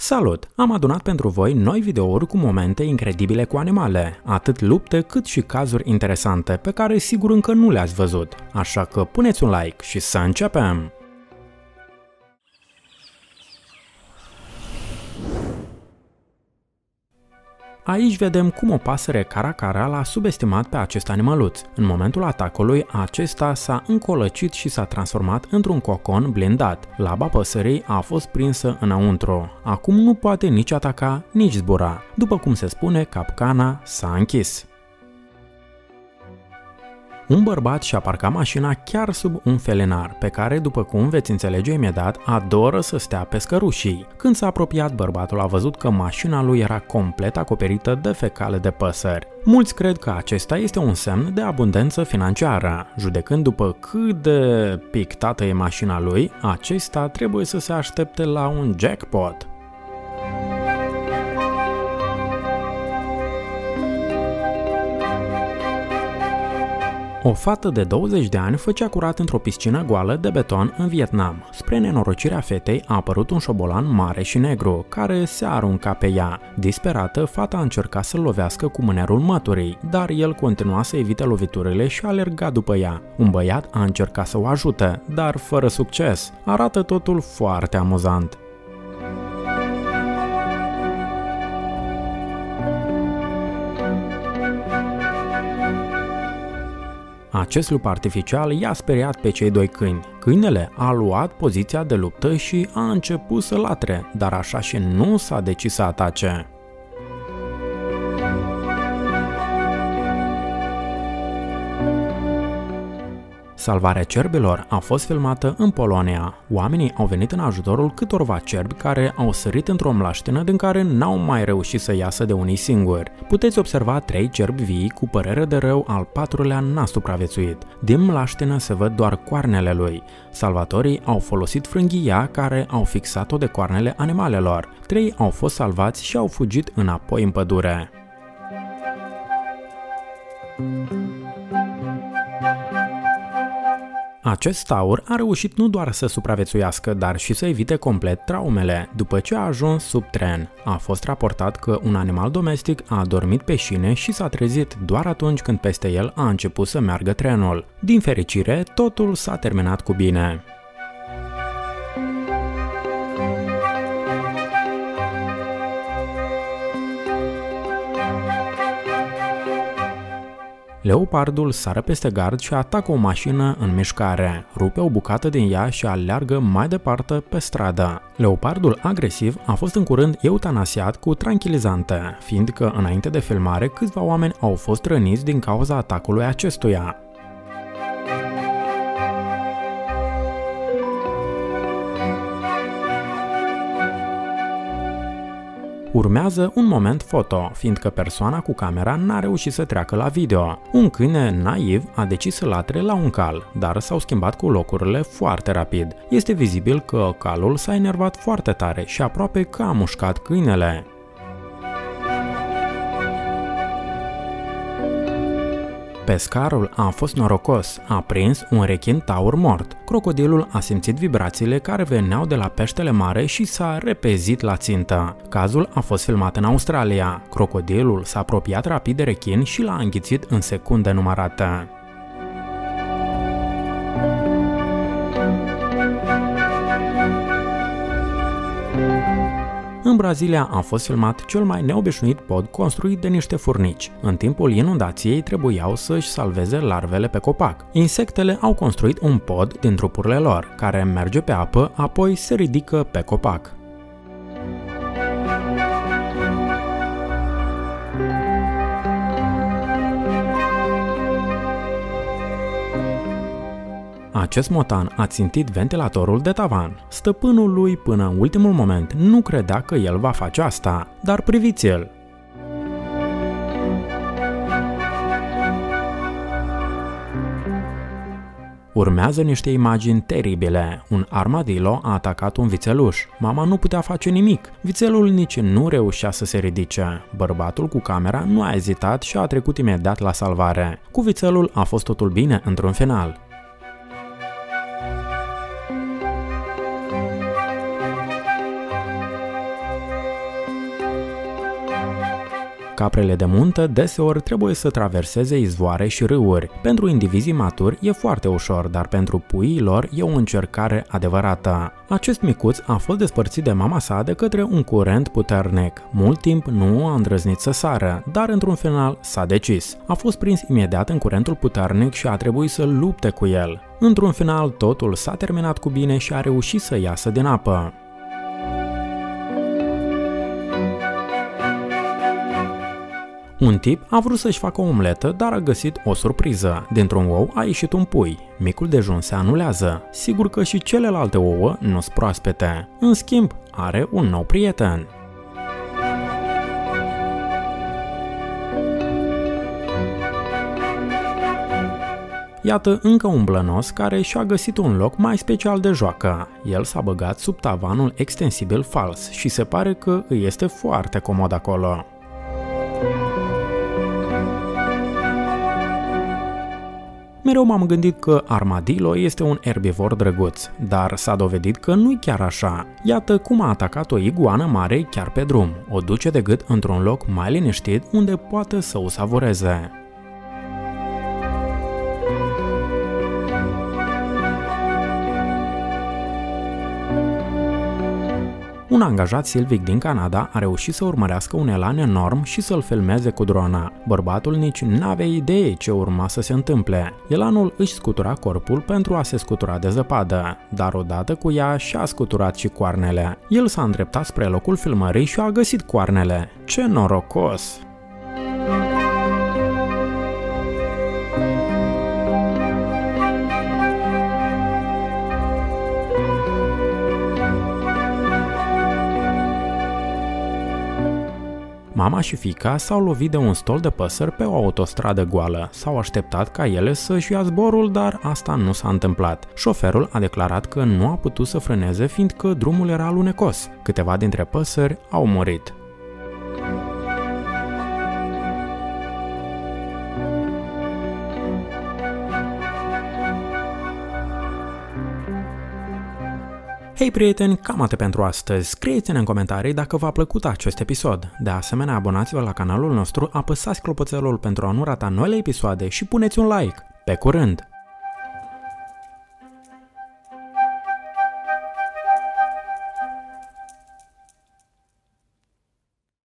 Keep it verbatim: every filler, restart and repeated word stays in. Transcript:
Salut! Am adunat pentru voi noi videouri cu momente incredibile cu animale, atât lupte cât și cazuri interesante pe care sigur încă nu le-ați văzut, așa că puneți un like și să începem! Aici vedem cum o pasăre caracara l-a subestimat pe acest animăluț. În momentul atacului, acesta s-a încolăcit și s-a transformat într-un cocon blindat. Laba păsării a fost prinsă înăuntru. Acum nu poate nici ataca, nici zbura. După cum se spune, capcana s-a închis. Un bărbat și-a parcat mașina chiar sub un felinar, pe care, după cum veți înțelege imediat, adoră să stea pe scărușii. Când s-a apropiat, bărbatul a văzut că mașina lui era complet acoperită de fecale de păsări. Mulți cred că acesta este un semn de abundență financiară. Judecând după cât de pictată e mașina lui, acesta trebuie să se aștepte la un jackpot. O fată de douăzeci de ani făcea curat într-o piscină goală de beton în Vietnam. Spre nenorocirea fetei a apărut un șobolan mare și negru, care se arunca pe ea. Disperată, fata a încercat să-l lovească cu mânerul măturii, dar el continua să evite loviturile și alerga după ea. Un băiat a încercat să o ajute, dar fără succes. Arată totul foarte amuzant. Acest lup artificial i-a speriat pe cei doi câini. Câinele a luat poziția de luptă și a început să latre, dar așa și nu s-a decis să atace. Salvarea cerbilor a fost filmată în Polonia. Oamenii au venit în ajutorul câtorva cerbi care au sărit într-o mlaștină din care n-au mai reușit să iasă de unii singuri. Puteți observa trei cerbi vii, cu părere de rău al patrulea n-a supraviețuit. Din mlaștină se văd doar coarnele lui. Salvatorii au folosit frânghia care au fixat-o de coarnele animalelor. Trei au fost salvați și au fugit înapoi în pădure. Acest taur a reușit nu doar să supraviețuiască, dar și să evite complet traumele. După ce a ajuns sub tren, a fost raportat că un animal domestic a adormit pe șine și s-a trezit doar atunci când peste el a început să meargă trenul. Din fericire, totul s-a terminat cu bine. Leopardul sară peste gard și atacă o mașină în mișcare, rupe o bucată din ea și aleargă mai departe pe stradă. Leopardul agresiv a fost în curând eutanasiat cu tranquilizante, fiindcă înainte de filmare câțiva oameni au fost răniți din cauza atacului acestuia. Urmează un moment foto, fiindcă persoana cu camera n-a reușit să treacă la video. Un câine naiv a decis să latre la un cal, dar s-au schimbat cu locurile foarte rapid. Este vizibil că calul s-a enervat foarte tare și aproape că a mușcat câinele. Pescarul a fost norocos, a prins un rechin taur mort. Crocodilul a simțit vibrațiile care veneau de la peștele mare și s-a repezit la țintă. Cazul a fost filmat în Australia. Crocodilul s-a apropiat rapid de rechin și l-a înghițit în secunde numărate. În Brazilia a fost filmat cel mai neobișnuit pod construit de niște furnici. În timpul inundației trebuiau să-și salveze larvele pe copac. Insectele au construit un pod din trupurile lor, care merge pe apă, apoi se ridică pe copac. Acest motan a țintit ventilatorul de tavan. Stăpânul lui, până în ultimul moment, nu credea că el va face asta, dar priviți-l! Urmează niște imagini teribile. Un armadillo a atacat un vițeluș. Mama nu putea face nimic. Vițelul nici nu reușea să se ridice. Bărbatul cu camera nu a ezitat și a trecut imediat la salvare. Cu vițelul a fost totul bine într-un final. Caprele de muntă deseori trebuie să traverseze izvoare și râuri. Pentru indivizii maturi e foarte ușor, dar pentru puii lor e o încercare adevărată. Acest micuț a fost despărțit de mama sa de către un curent puternic. Mult timp nu a îndrăznit să sară, dar într-un final s-a decis. A fost prins imediat în curentul puternic și a trebuit să lupte cu el. Într-un final, totul s-a terminat cu bine și a reușit să iasă din apă. Un tip a vrut să-și facă o omletă, dar a găsit o surpriză. Dintr-un ou a ieșit un pui. Micul dejun se anulează. Sigur că și celelalte ouă nu sunt proaspete. În schimb, are un nou prieten. Iată încă un blănos care și-a găsit un loc mai special de joacă. El s-a băgat sub tavanul extensibil fals și se pare că îi este foarte comod acolo. Mereu m-am gândit că armadillo este un erbivor drăguț, dar s-a dovedit că nu-i chiar așa. Iată cum a atacat o iguană mare chiar pe drum. O duce de gât într-un loc mai liniștit unde poate să o savureze. Un angajat silvic din Canada a reușit să urmărească un elan enorm și să-l filmeze cu drona. Bărbatul nici n-avea idee ce urma să se întâmple. Elanul își scutura corpul pentru a se scutura de zăpadă, dar odată cu ea și-a scuturat și coarnele. El s-a îndreptat spre locul filmării și a găsit coarnele. Ce norocos! Mama și fiica s-au lovit de un stol de păsări pe o autostradă goală. S-au așteptat ca ele să-și ia zborul, dar asta nu s-a întâmplat. Șoferul a declarat că nu a putut să frâneze fiindcă drumul era alunecos. Câteva dintre păsări au murit. Hei prieteni, cam atât pentru astăzi. Scrieți-ne în comentarii dacă v-a plăcut acest episod. De asemenea, abonați-vă la canalul nostru, apăsați clopoțelul pentru a nu rata noile episoade și puneți un like. Pe curând!